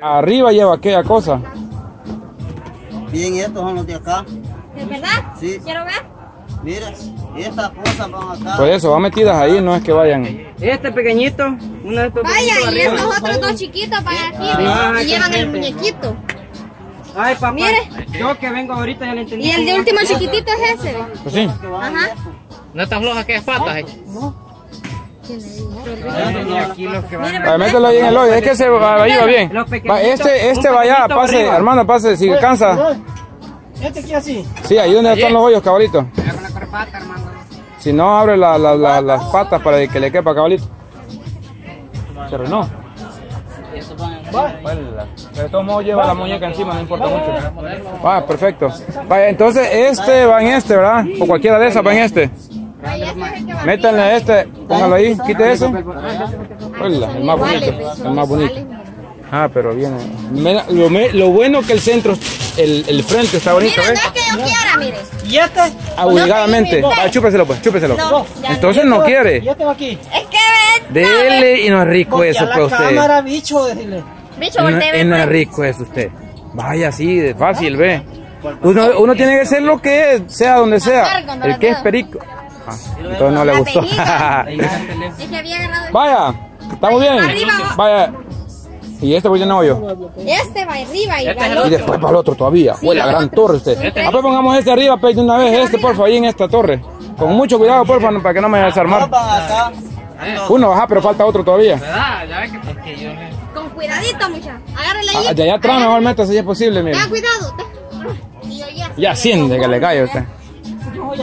Arriba lleva aquella cosa. Bien, estos son los de acá. ¿De verdad? Sí. Quiero ver. Mira, estas cosas van acá. Por eso, van metidas ahí, no es que vayan. Este pequeñito, uno de estos. Vaya, y estos otros dos chiquitos para aquí. Ah, y llevan el muñequito. Ay, papá. Mire. Yo que vengo ahorita ya le entendí. Y el de último chiquitito es ese. Pues sí. Ajá. No están flojas aquellas patas. No. Mételo ahí en el hoyo, es que se ahí va bien. Este va allá, pase, hermano, pase, si alcanza. Este aquí así. Sí, ahí donde están los hoyos, cabalito. Si no, abre las patas para que le quepa, cabalito. Se arruinó. De todos modos lleva la muñeca encima, no importa mucho. Va, perfecto. Vaya, entonces este va en este, ¿verdad? O cualquiera de esas va en este. Métanle a este, póngalo ahí, quite eso. El más bonito, el más bonito. Ah, pero viene. Lo bueno que el centro, el frente está bonito, ¿ves? No es que yo quiera, mire. ¿Y este? Obligadamente. Ah, chúpeselo pues, chúpeselo. Entonces no quiere. Yo tengo aquí. Es que dele y no es rico eso para usted. Cámara, bicho, decirle. Bicho, voltea. No es rico eso usted. Vaya así, de fácil, ve. Uno tiene que ser lo que es, sea donde sea. El que es perico. Ah, entonces no le gustó. Vaya, estamos bien. Vaya. Y este voy lleno yo. Este va arriba y después para el otro todavía. Fue la gran torre usted. Ah, pues pongamos este arriba, pues de una vez este, porfa, ahí en esta torre. Con mucho cuidado, porfa, para que no me vaya a desarmar. Uno, ajá, pero falta otro todavía. Con cuidadito, muchachos. Agárrele ahí. Allá atrás mejor métase si es posible, mire. Ten cuidado. Ya siente que le cae usted.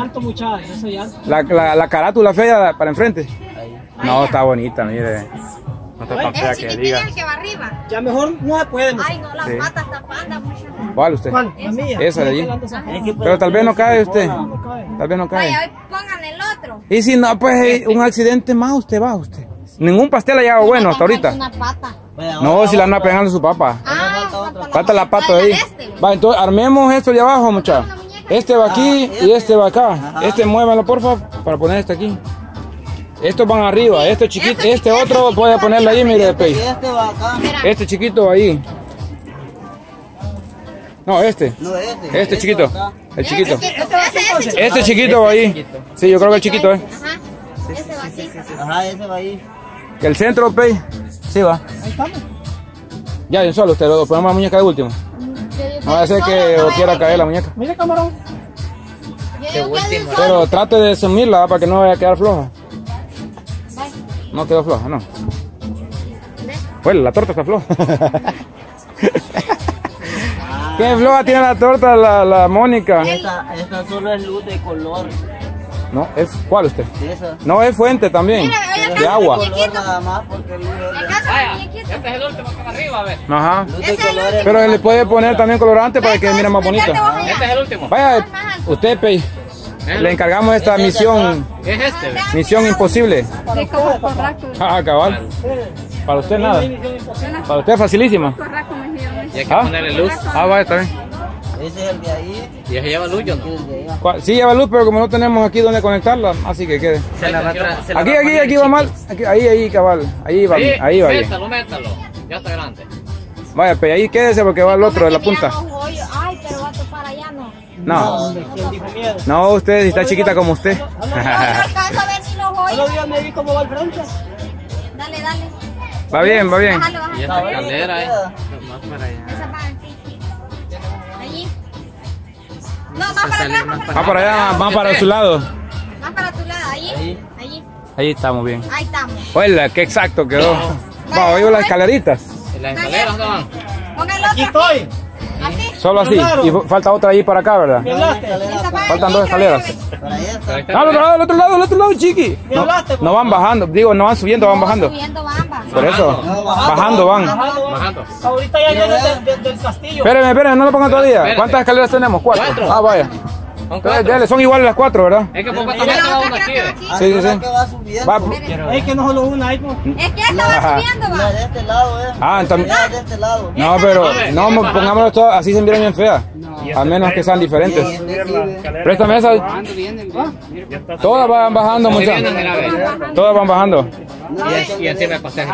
Alto, muchachos, eso ya. La carátula fea para enfrente. No, está bonita, mire. No te pasa que diga. El que va arriba. Ya mejor no se puede. Ay, no, las patas tapadas, muchachos. ¿Cuál usted? Esa de allí. Pero tal vez no cae usted. Tal vez no cae. Vaya, pongan el otro. Y si no, pues un accidente más usted va, usted. Ningún pastel ha llegado bueno hasta ahorita. No, si la anda pegando su papá. Falta la pata de ahí. Va, entonces armemos esto de abajo, muchachos. Este va aquí y este va acá. Ajá. Este muévalo porfa para poner este aquí. Estos van arriba, sí, este chiquito, este otro voy a ponerlo ahí, mire, este, va acá. Este chiquito ahí. No, este. No, este chiquito. Acá. El chiquito. Este chiquito va ahí. Sí, yo creo que el chiquito es. Ajá. Este va así. Ajá, ese va ahí. Que el centro, pey. Sí va. Ahí estamos. Ya, bien solo ustedes, ponemos la muñeca de último. No va a ser que quiera caer la muñeca. Mire, camarón. Pero trate de sumirla para que no vaya a quedar floja. No quedó floja, no. Bueno, la torta está floja. ¿Qué floja tiene la torta la Mónica? Esta solo es luz de color. No, es ¿cuál usted? Esa. No, es fuente también. De agua. Este es el último que va arriba, a ver. Ajá. Pero le puede poner también colorante para que mire más bonita. Este es el último. Vaya, usted, Pey, le encargamos esta misión. Es este. Misión imposible. Ah, cabal. Para usted nada. Para usted facilísima. Y hay que ponerle luz. Ah, vaya, está bien. Ese es el de ahí. ¿Y ese lleva luz, yo no? Sí lleva luz, pero como no tenemos aquí donde conectarla, así que quede. Aquí va mal. Ahí, cabal. Ahí va. Métalo. Ya está grande. Vaya, pues ahí quédese porque va el otro de la punta. Ay, pero va a topar allá, ¿no? No. No, usted, si está chiquita como usted. No alcanzo a ver si los hoyos. Yo me vi cómo va el frente. Dale. Va bien, va bien. Y esta escalera, más para allá. No, más para su lado. Más para tu lado, allí. Ahí estamos bien. Ahí estamos. Hola, qué exacto quedó. Vaya, oigo las escaleritas. Las escaleras no van. Póngalo aquí. Estoy. Así. Solo así. Y falta otra allí para acá, ¿verdad? Faltan dos escaleras. Al otro lado, chiqui. No van bajando, digo, no van subiendo, van bajando. Por eso, bajando van. Ahorita ya llegan del castillo. Espérenme, no lo pongan todavía. ¿Cuántas escaleras tenemos? Cuatro. Ah, vaya. Son iguales las cuatro, ¿verdad? Es que poco a poco va una aquí. Sí. Es que no solo una hay. Es que esta va subiendo, va. De este lado, ¿eh? Ah, también. De este lado. No, pero no pongámoslo todo, así se miran bien feas. A menos que sean diferentes. Préstame esa. Todas van bajando, muchachos. Todas van bajando. Y encima el pasaje.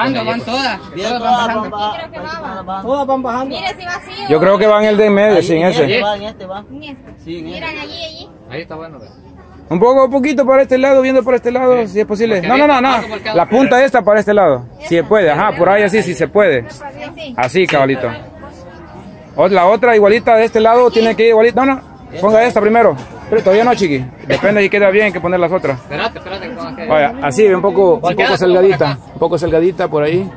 Todas van bajando. Mire, si va así. Yo creo que van el de en medio, sin ese. Miran allí. Ahí está bueno. Un poco, un poquito para este lado, viendo por este lado, sí. Si es posible. Porque no. La punta esta para este lado. Esta. Si se puede, ajá, por ahí así, si se puede. Así, cabalito. La otra igualita de este lado aquí. Tiene que ir igualita. Ponga esta primero. Pero todavía no, chiqui. Depende si queda bien, hay que poner las otras. Espérate. Vaya, así, un poco selgadita. Un poco selgadita por ahí.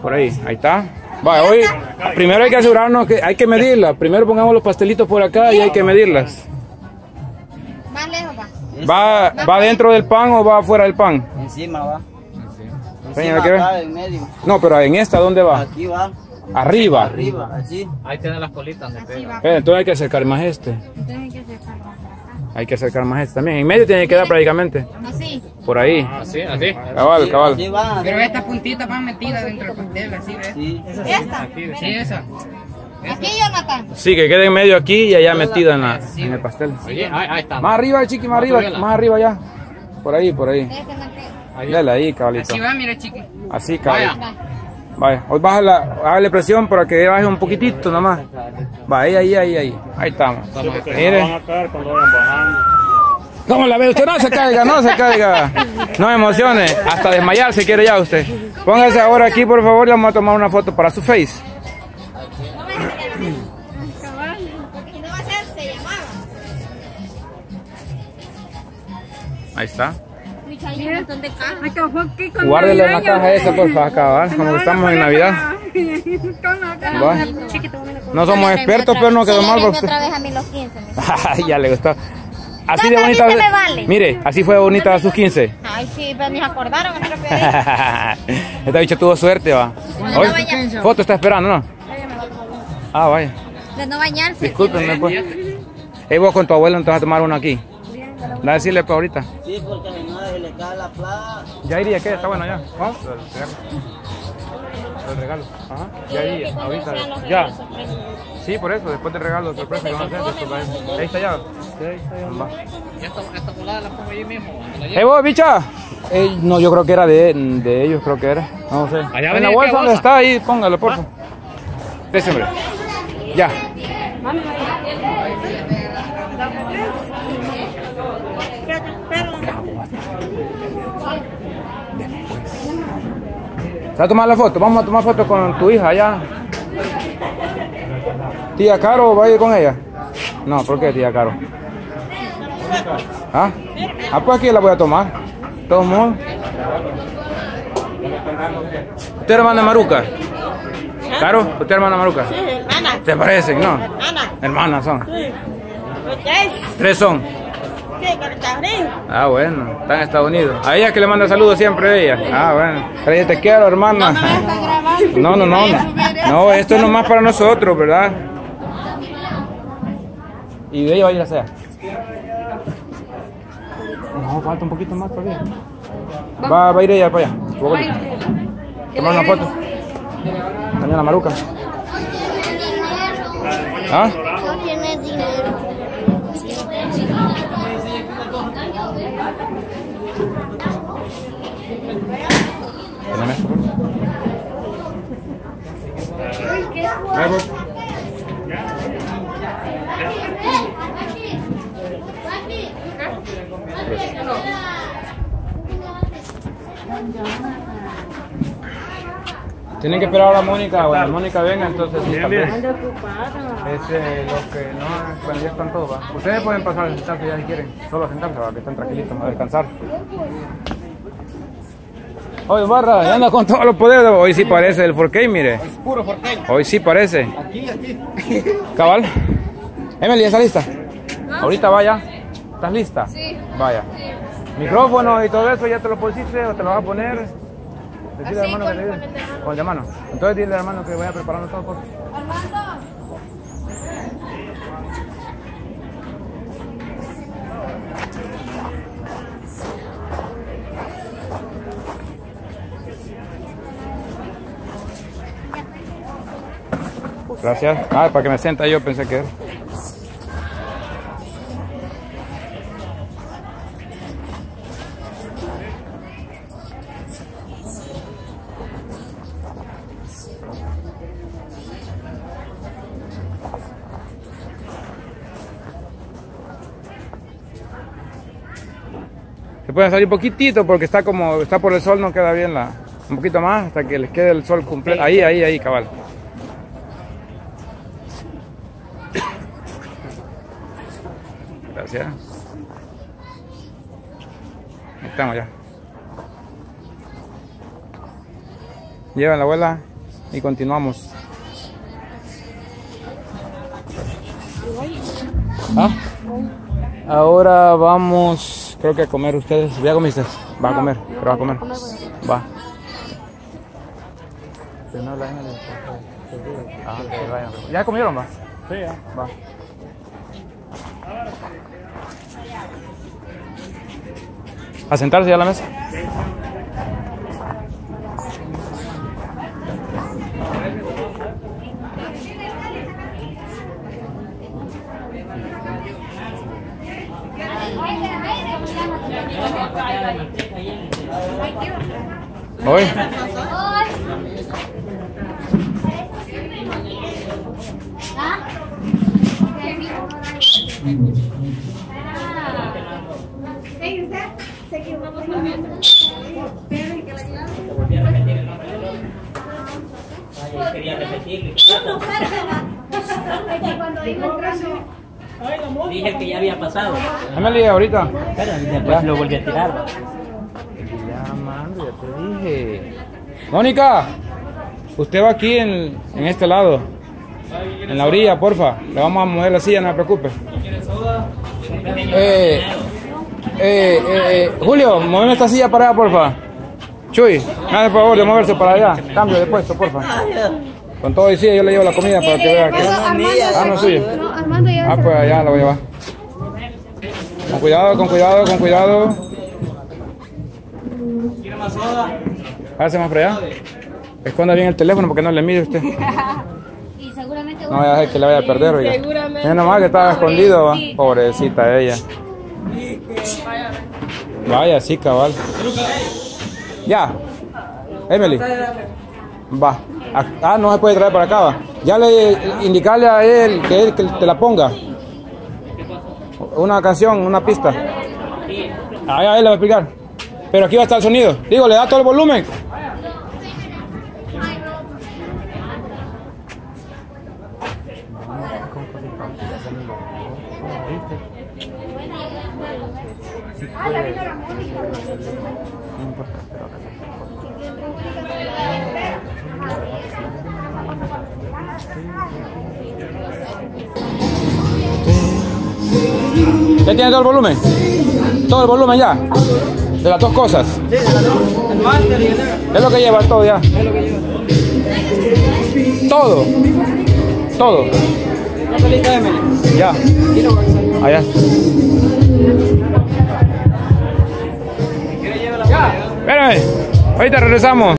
Por ahí, ahí está. Vaya, hoy primero hay que asegurarnos que hay que medirla. Primero pongamos los pastelitos por acá y hay que medirlas. ¿Más lejos va? ¿Va dentro del pan o va afuera del pan? Encima va. Encima, en medio. No, pero en esta, ¿dónde va? Aquí va. Arriba. Arriba, así. Ahí tienen las colitas. Entonces hay que acercar más este. Entonces hay que acercar más. Hay que acercar más este también. En medio tiene que quedar prácticamente. Así. Por ahí. Así. Cabal. Así va. Pero estas puntitas van metidas dentro del pastel, así, ¿ves? Sí. ¿Esta? Aquí, sí, esa. Aquí, Jonathan. Sí, que quede en medio aquí y allá metida en el pastel. Oye, ahí está. Más arriba, chiqui, más arriba. Más arriba ya. Por ahí. Dale ahí, cabalito. Así va, mira, chiqui. Así, cabalito. Vaya, hoy hágale presión para que baje un poquitito nomás. Va, ahí. Ahí estamos. Miren. ¿Cómo la ve usted? No se caiga. No emocione. Hasta desmayarse quiere ya usted. Póngase ahora aquí, por favor. Le vamos a tomar una foto para su face. Ahí está. Guárdela en la caja esa, por favor, acá, como estamos en Navidad. No somos expertos, pero no quedó mal. Ya le gustó. Así de bonita. Mire, así fue bonita a sus 15. Ay, sí, pero ni acordaron. Esta bicha tuvo suerte, va. Foto está esperando, ¿no? Ah, vaya. De no bañarse. Discúlpenme, pues. Vos con tu abuelo, entonces a tomar uno aquí. ¿La decirle para ahorita? Sí, porque si no, se le cae la plaza. Ya iría, ¿qué? Está bueno ya. ¿Vamos? El regalo. Ajá. Ya iría, ahorita. Ya. Sí, por eso, después del regalo, sorpresa que van a hacer. Ahí está ya. Ya esta colada la pongo ahí mismo. ¡Ey, vos, bicha! No, yo creo que era de ellos, creo que era. No sé. En la bolsa donde está, ahí, póngalo, por favor. Déjenme. Ya. ¿Vas a tomar la foto? Vamos a tomar foto con tu hija allá. ¿Tía Caro va a ir con ella? No, ¿por qué tía Caro? Ah, pues aquí la voy a tomar. Todo el mundo. ¿Usted hermana Maruca? ¿Caro? ¿Usted hermana Maruca? Sí, hermana. ¿Te parecen? No. Hermana. Hermanas son. Sí. ¿Tres son? Sí, con Estados Unidos. Ah, bueno, está en Estados Unidos. A ella que le manda saludos siempre a ella. Ah, bueno. Yo te quiero, hermana. No, esto es nomás para nosotros, ¿verdad? Y de ella va a ir a hacer. No, falta un poquito más todavía. Va a ir ella para allá. Tomar una foto. También la Maruca. ¿Ah? No tiene dinero. Tienen que esperar ahora a Mónica. Bueno, Mónica venga, entonces sí, tal vez. Los que no, bueno, ya están todos, ¿va? Ustedes pueden pasar a sentarse ya si quieren. Solo a sentarse, va, que están tranquilitos, a descansar. Hoy Barra, ya anda con todos los poderes. Hoy sí parece el 4K, mire. Es puro 4K. Hoy sí parece. Aquí. Cabal. Emily, ¿estás lista? ¿No? Ahorita vaya. ¿Estás lista? Sí. Vaya. Sí. Micrófono y todo eso, ¿ya te lo pusiste o te lo vas a poner? Decirle al hermano que le diga. Con el de mano. Entonces dile al hermano que vaya preparando todo. Por... Armando. Gracias. Ah, para que me sienta yo, pensé que era. pueden salir poquitito porque está como, está por el sol, no queda bien la... Un poquito más hasta que les quede el sol completo. Ahí, ahí, ahí, cabal. Gracias. Ahí estamos ya. Llevan la abuela y continuamos. ¿Ah? Ahora vamos, creo que a comer ustedes. Voy a comer ustedes. Va a comer, pero va a comer. Va. Ah, que vayan. ¿Ya comieron, va? Sí, ya. Va. ¿A sentarse ya a la mesa? Sí. Hoy. Quería repetir. Dije que ya había pasado. Dámele ahorita. Pero después lo volví a tirar. Ya, mando, ya te dije. Mónica, usted va aquí en este lado. En la orilla, porfa. Le vamos a mover la silla, no se preocupe. Julio, mueve esta silla para allá, porfa. Chuy, me hace favor de moverse para allá. Cambio de puesto, porfa. Con todo y silla yo le llevo la comida para que vea que... Ah, no es suyo. Ah, pues allá la voy a llevar. Con cuidado, con cuidado, con cuidado. ¿Quiere más soda? Hágase más para allá. Esconda bien el teléfono porque no le mire usted. Y seguramente... No vaya a dejar que le vaya a perder, oiga. Seguramente... Es nomás que estaba escondido, va. Pobrecita ella. Vaya, sí, cabal. Ya. Emily. Va. Ah, no se puede traer para acá, va. Ya le indicarle a él que te la ponga. Una canción, una pista. Ahí a él le va a explicar. Pero aquí va a estar el sonido. Digo, le da todo el volumen. ¿Ya tiene todo el volumen? Todo el volumen ya. De las dos cosas. Sí, de las dos. El máster y el... Es lo que lleva todo ya. Es lo que lleva. Todo. Todo. Una pelita de Meli. Ya. Allá. Espérame. Ahorita regresamos.